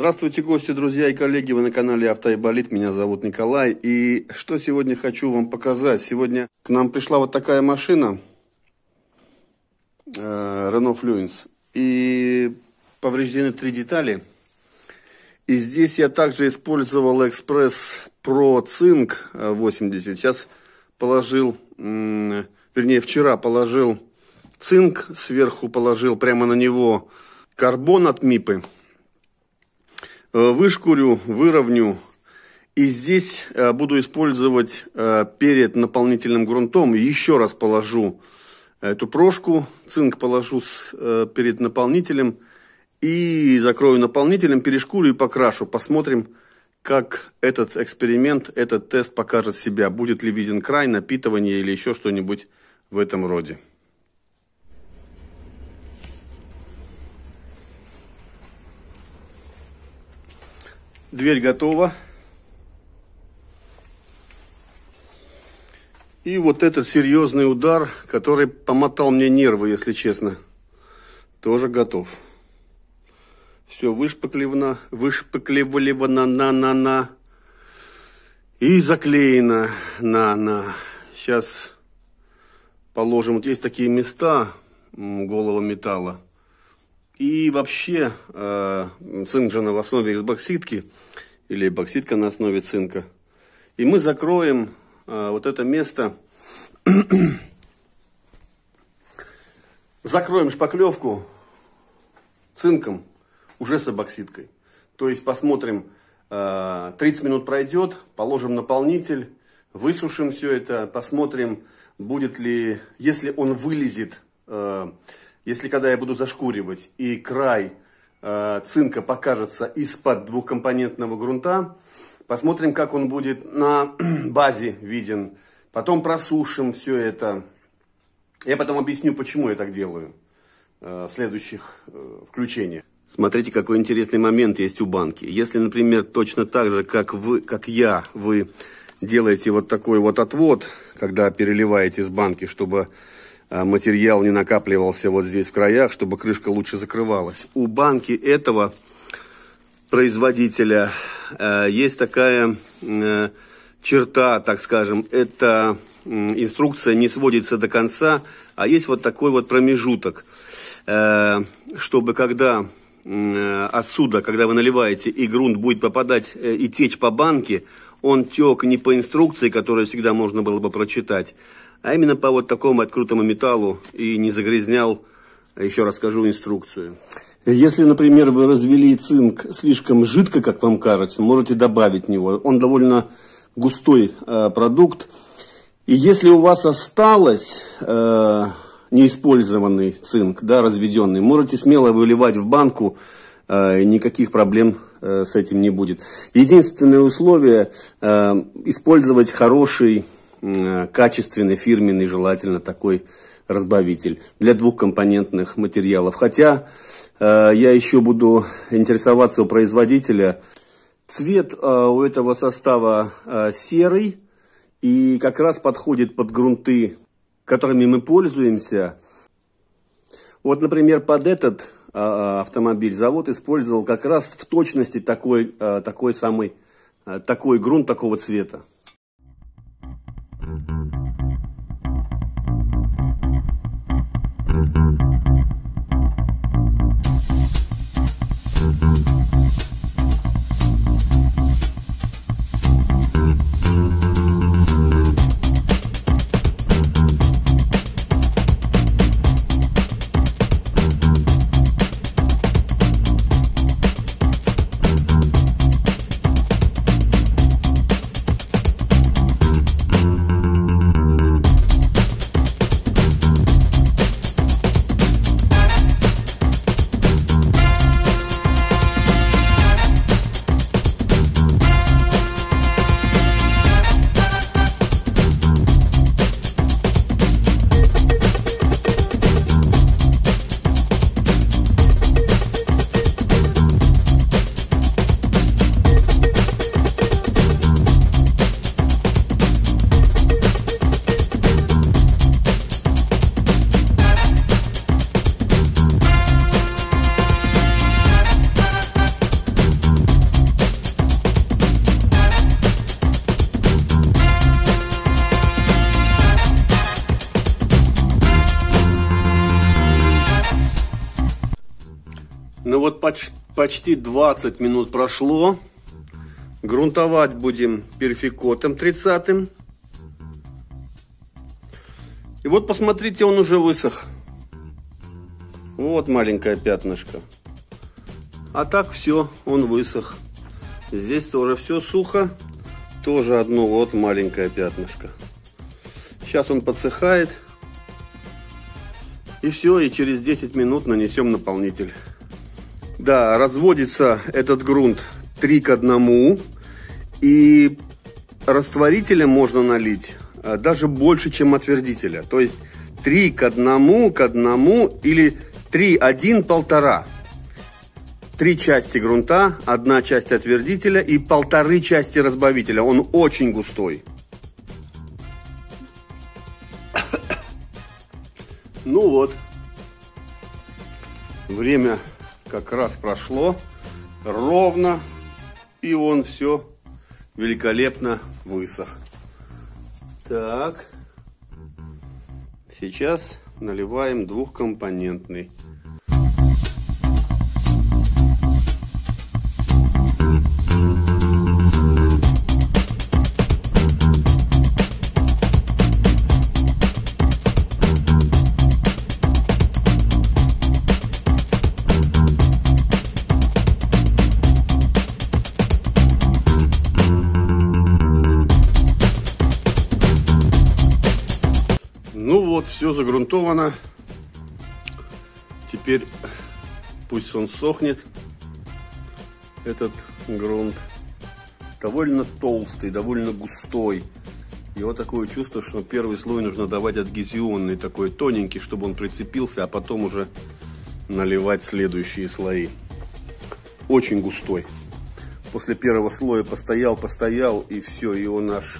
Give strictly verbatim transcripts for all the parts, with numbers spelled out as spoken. Здравствуйте, гости, друзья и коллеги, вы на канале Автоайболит, меня зовут Николай, и что сегодня хочу вам показать. Сегодня к нам пришла вот такая машина, Renault Fluence, и повреждены три детали, и здесь я также использовал Express Pro Zinc восемьдесят, сейчас положил, вернее вчера положил цинк, сверху положил прямо на него карбон от мипы. Вышкурю, выровню, и здесь буду использовать перед наполнительным грунтом. Еще раз положу эту прошку, цинк положу перед наполнителем и закрою наполнителем, перешкурю и покрашу. Посмотрим, как этот эксперимент, этот тест покажет себя. Будет ли виден край, напитывание или еще что-нибудь в этом роде. Дверь готова. И вот этот серьезный удар, который помотал мне нервы, если честно, тоже готов. Все вышпаклевано, вышпаклевано на-на-на. И заклеено на-на. Сейчас положим. Вот есть такие места голого металла. И вообще, э, цинк же на основе из бокситки, или бокситка на основе цинка. И мы закроем э, вот это место, закроем шпаклевку цинком уже с бокситкой. То есть посмотрим, э, тридцать минут пройдет, положим наполнитель, высушим все это, посмотрим, будет ли, если он вылезет, э, если когда я буду зашкуривать и край э, цинка покажется из-под двухкомпонентного грунта, посмотрим, как он будет на базе виден. Потом просушим все это. Я потом объясню, почему я так делаю э, в следующих э, включениях. Смотрите, какой интересный момент есть у банки. Если, например, точно так же, как, вы, как я, вы делаете вот такой вот отвод, когда переливаете из банки, чтобы материал не накапливался вот здесь в краях, чтобы крышка лучше закрывалась. У банки этого производителя э, есть такая э, черта, так скажем, это э, инструкция не сводится до конца, а есть вот такой вот промежуток, э, чтобы когда э, отсюда, когда вы наливаете и грунт будет попадать э, и течь по банке, он тек не по инструкции, которую всегда можно было бы прочитать, а именно по вот такому открытому металлу и не загрязнял, еще раз скажу, инструкцию. Если, например, вы развели цинк слишком жидко, как вам кажется, можете добавить в него. Он довольно густой э, продукт. И если у вас осталось э, неиспользованный цинк, да, разведенный, можете смело выливать в банку, э, никаких проблем э, с этим не будет. Единственное условие э, – использовать хороший, качественный, фирменный, желательно такой разбавитель для двухкомпонентных материалов. Хотя э, я еще буду интересоваться у производителя. Цвет э, у этого состава э, серый и как раз подходит под грунты, которыми мы пользуемся. Вот, например, под этот э, автомобиль завод использовал как раз в точности такой, э, такой самый э, такой грунт такого цвета. вот поч почти двадцать минут прошло. Грунтовать будем перфикотом тридцатым. И вот посмотрите, он уже высох. Вот маленькое пятнышко. А так все, он высох. Здесь тоже все сухо. Тоже одно вот маленькое пятнышко. Сейчас он подсыхает. И все, и через десять минут нанесем наполнитель. Да, разводится этот грунт три к одному. И растворителем можно налить даже больше, чем от твердителя. То есть три к одному, к одному или три, один, полтора. Три части грунта, одна часть от твердителя и полторы части разбавителя. Он очень густой. Ну вот, время как раз прошло ровно, и он все великолепно высох. Так, сейчас наливаем двухкомпонентный. Все загрунтовано. Теперь пусть он сохнет. Этот грунт довольно толстый, довольно густой. И вот такое чувство, что первый слой нужно давать адгезионный, такой тоненький, чтобы он прицепился, а потом уже наливать следующие слои. Очень густой. После первого слоя постоял, постоял, и все, и он аж...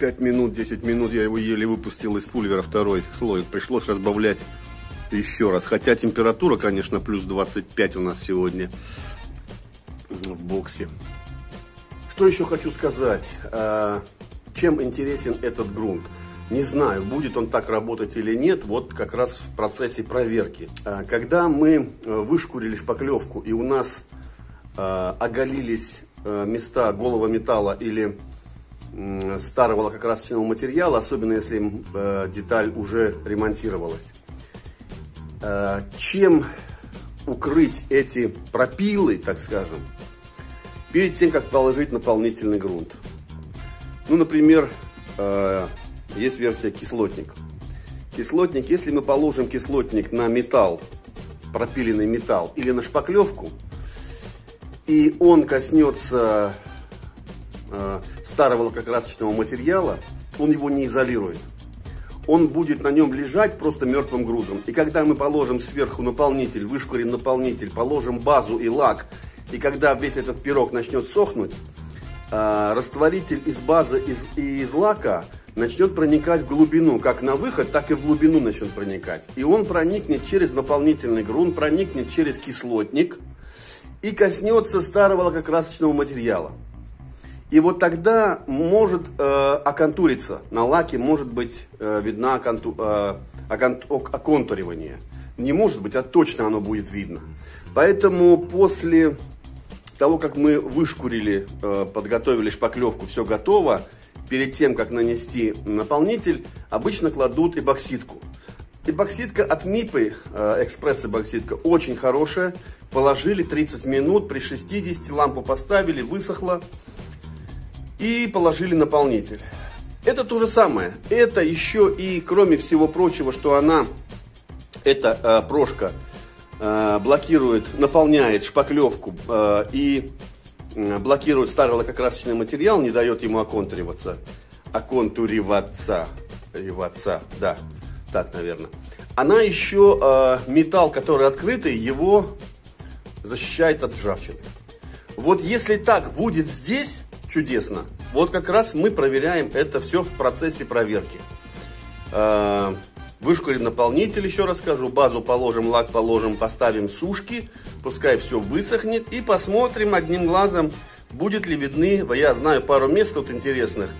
пять минут, десять минут я его еле выпустил из пульвера, второй слой. Пришлось разбавлять еще раз. Хотя температура, конечно, плюс двадцать пять у нас сегодня в боксе. Что еще хочу сказать? Чем интересен этот грунт? Не знаю, будет он так работать или нет, вот как раз в процессе проверки. Когда мы вышкурили шпаклевку и у нас оголились места голого металла или старого лакокрасочного материала, особенно если э, деталь уже ремонтировалась. Э, чем укрыть эти пропилы, так скажем, перед тем, как положить наполнительный грунт? Ну, например, э, есть версия кислотник. Кислотник, если мы положим кислотник на металл, пропиленный металл или на шпаклевку, и он коснется старого лакокрасочного материала, он его не изолирует. Он будет на нем лежать просто мертвым грузом. И когда мы положим сверху наполнитель, вышкурим наполнитель, положим базу и лак, и когда весь этот пирог начнет сохнуть, э, растворитель из базы из, и из лака начнет проникать в глубину, как на выход, так и в глубину начнет проникать. И он проникнет через наполнительный грунт, проникнет через кислотник и коснется старого лакокрасочного материала. И вот тогда может э, оконтуриться, на лаке может быть э, видно оконту, э, оконт, оконтуривание. Не может быть, а точно оно будет видно. Поэтому после того, как мы вышкурили, э, подготовили шпаклевку, все готово, перед тем, как нанести наполнитель, обычно кладут эпоксидку. Эпоксидка от мипы, э, экспресс-эпоксидка, очень хорошая. Положили тридцать минут, при шестидесяти лампу поставили, высохла. И положили наполнитель. Это то же самое. Это еще и, кроме всего прочего, что она, эта э, прошка, э, блокирует, наполняет шпаклевку э, и э, блокирует старый лакокрасочный материал, не дает ему оконтуриваться. Оконтуриваться. Риваться, да. Так, наверное. Она еще, э, металл, который открытый, его защищает от ржавчины. Вот если так будет здесь... Чудесно. Вот как раз мы проверяем это все в процессе проверки. Вышкурим наполнитель, еще раз скажу, базу положим, лак положим, поставим сушки, пускай все высохнет и посмотрим одним глазом, будет ли видны, я знаю пару мест тут интересных,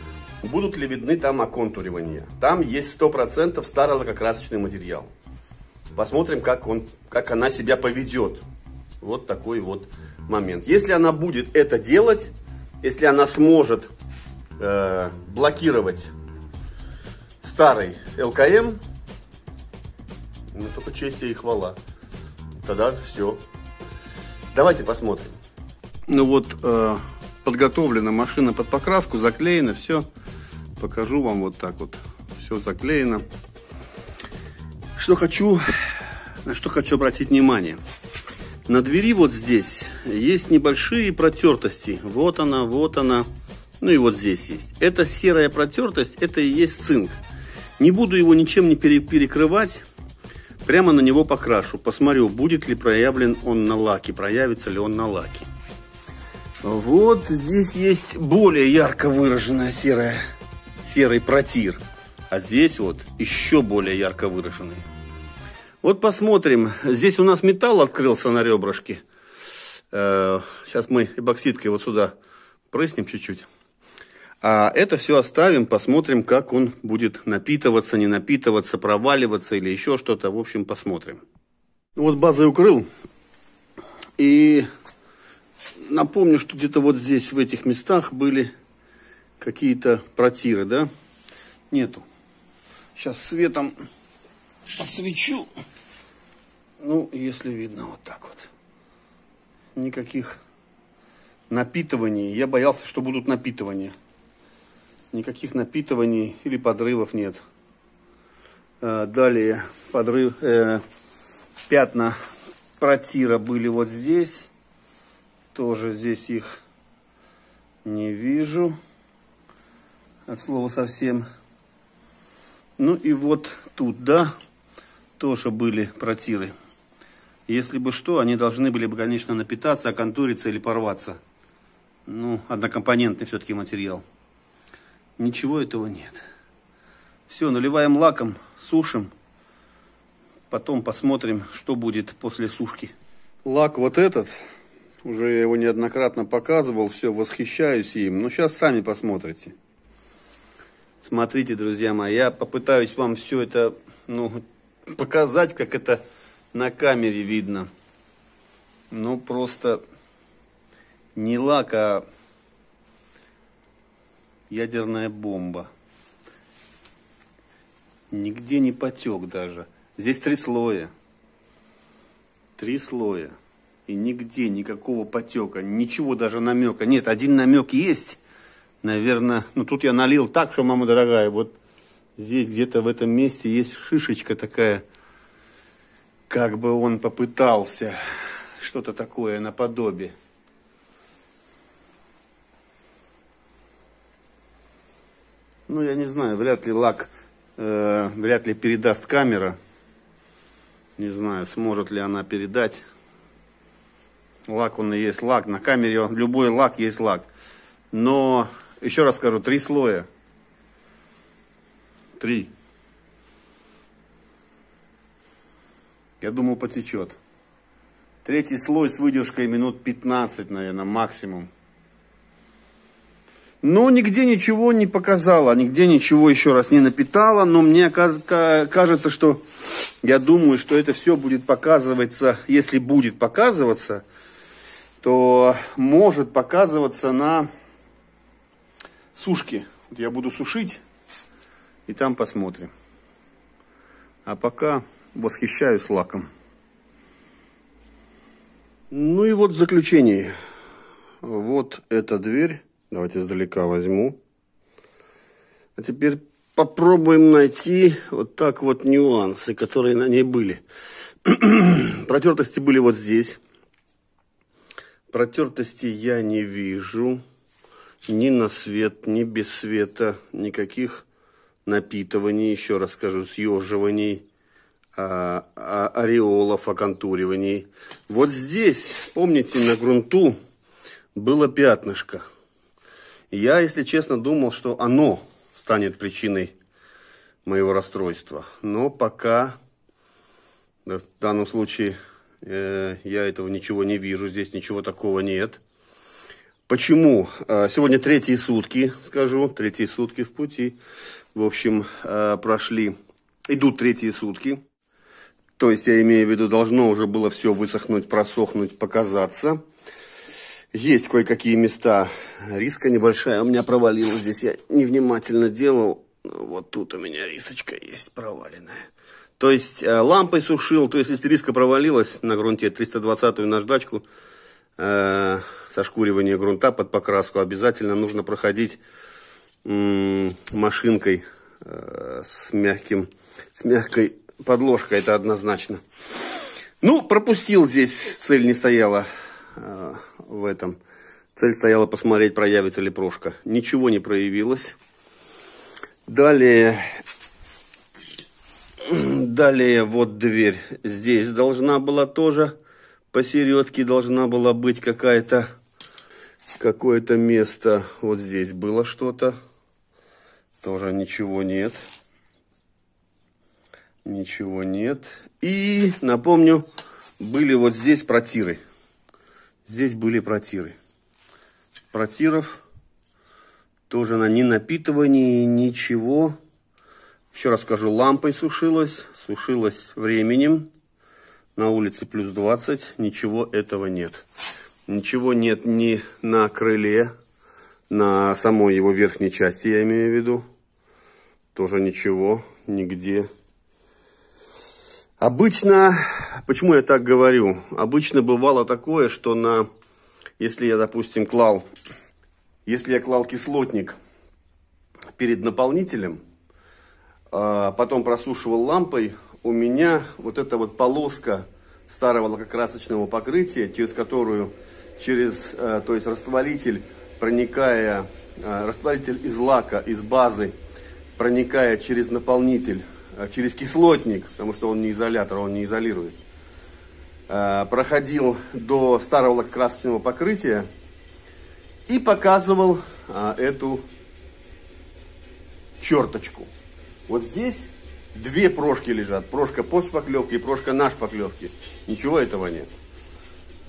будут ли видны там оконтуривания. Там есть сто процентов старый лакокрасочный материал. Посмотрим, как он, как она себя поведет. Вот такой вот момент. Если она будет это делать, если она сможет э, блокировать старый эл ка эм, ну, только честь и хвала. Тогда все. Давайте посмотрим. Ну вот, э, подготовлена машина под покраску, заклеена, все. Покажу вам вот так вот. Все заклеено. Что хочу, на что хочу обратить внимание. На двери вот здесь есть небольшие протертости. Вот она, вот она. Ну и вот здесь есть. Это серая протертость, это и есть цинк. Не буду его ничем не перекрывать. Прямо на него покрашу. Посмотрю, будет ли проявлен он на лаке. Проявится ли он на лаке. Вот здесь есть более ярко выраженная серая, серый протир. А здесь вот еще более ярко выраженный. Вот посмотрим. Здесь у нас металл открылся на ребрышке. Сейчас мы эпоксидкой вот сюда прыснем чуть-чуть. А это все оставим, посмотрим, как он будет напитываться, не напитываться, проваливаться или еще что-то. В общем, посмотрим. Вот базой укрыл. И напомню, что где-то вот здесь, в этих местах, были какие-то протиры, да? Нету. Сейчас светом освечу. Ну, если видно, вот так вот. Никаких напитываний. Я боялся, что будут напитывания. Никаких напитываний или подрывов нет. Далее подрыв, э, пятна протира были вот здесь. Тоже здесь их не вижу. От слова совсем. Ну и вот тут, да, тоже были протиры. Если бы что, они должны были бы, конечно, напитаться, оконтуриться или порваться. Ну, однокомпонентный все-таки материал. Ничего этого нет. Все, наливаем лаком, сушим. Потом посмотрим, что будет после сушки. Лак вот этот, уже я его неоднократно показывал, все, восхищаюсь им. Но сейчас сами посмотрите. Смотрите, друзья мои, я попытаюсь вам все это, ну, показать, как это на камере видно. Ну, просто не лак, а ядерная бомба. Нигде не потек даже. Здесь три слоя. Три слоя. И нигде никакого потека, ничего даже намека. Нет, один намек есть. Наверное, ну тут я налил так, что, мама дорогая, вот здесь где-то в этом месте есть шишечка такая. Как бы он попытался что-то такое наподобие. Ну, я не знаю, вряд ли лак, э, вряд ли передаст камера. Не знаю, сможет ли она передать. Лак он и есть лак. На камере он, любой лак есть лак. Но... Еще раз скажу, три слоя. Три. Я думал, потечет. Третий слой с выдержкой минут пятнадцать, наверное, максимум. Но нигде ничего не показало, нигде ничего еще раз не напитало. Но мне кажется, что... Я думаю, что это все будет показываться, если будет показываться, то может показываться на... сушки. Вот я буду сушить и там посмотрим. А пока восхищаюсь лаком. Ну и вот в заключение. Вот эта дверь. Давайте издалека возьму. А теперь попробуем найти вот так вот нюансы, которые на ней были. Протертости были вот здесь. Протертости я не вижу. Ни на свет, ни без света, никаких напитываний, еще раз скажу, съеживаний, а, а, ореолов, оконтуриваний. Вот здесь, помните, на грунту было пятнышко. Я, если честно, думал, что оно станет причиной моего расстройства. Но пока, в данном случае, э, я этого ничего не вижу, здесь ничего такого нет. Почему? Сегодня третьи сутки, скажу, третьи сутки в пути. В общем, прошли, идут третьи сутки. То есть я имею в виду, должно уже было все высохнуть, просохнуть, показаться. Есть кое-какие места. Риска небольшая у меня провалилась здесь. Я невнимательно делал. Вот тут у меня рисочка есть проваленная. То есть лампой сушил. То есть если риска провалилась на грунте, триста двадцатую наждачку, э, сошкуривание грунта под покраску, обязательно нужно проходить э, машинкой э, с, мягким, с мягкой подложкой. Это однозначно. Ну, пропустил здесь. Цель не стояла э, в этом. Цель стояла посмотреть, проявится ли прошка. Ничего не проявилось. Далее, далее вот дверь. Здесь должна была тоже, посередке должна была быть какая-то, какое-то место. Вот здесь было что-то. Тоже ничего нет. Ничего нет. И, напомню, были вот здесь протиры. Здесь были протиры. Протиров. Тоже на ненапитывании, ничего. Еще раз скажу, лампой сушилась. Сушилась временем. На улице плюс двадцать. Ничего этого нет. Ничего нет ни на крыле, на самой его верхней части, я имею в виду. Тоже ничего, нигде. Обычно, почему я так говорю? Обычно бывало такое, что на... Если я, допустим, клал... Если я клал кислотник перед наполнителем, а потом просушивал лампой, у меня вот эта вот полоска старого лакокрасочного покрытия, через которую, через, то есть растворитель, проникая, растворитель из лака, из базы, проникая через наполнитель, через кислотник, потому что он не изолятор, он не изолирует, проходил до старого лакокрасочного покрытия, и показывал а, эту черточку. Вот здесь две прошки лежат. Прошка по шпаклевке и прошка на шпаклевке. Ничего этого нет.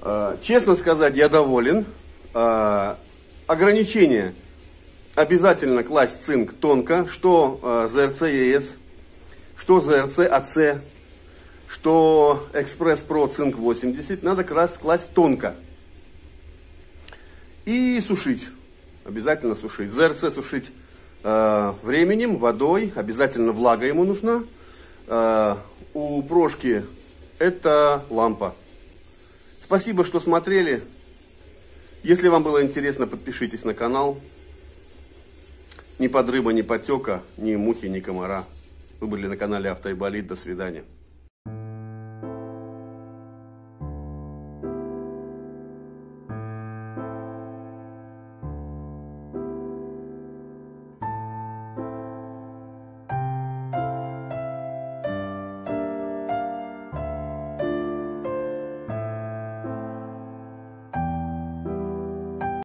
А, честно сказать, я доволен. А, ограничение. Обязательно класть цинк тонко. Что а, ЗРЦ-ЕС, что ЗРЦ-АЦ, что Express Pro Zinc восемьдесят. Надо класть, класть тонко. И сушить. Обязательно сушить. ЗРЦ сушить э, временем, водой. Обязательно влага ему нужна. Э, у прошки это лампа. Спасибо, что смотрели. Если вам было интересно, подпишитесь на канал. Ни подрыва, ни потека, ни мухи, ни комара. Вы были на канале Автоайболит. До свидания.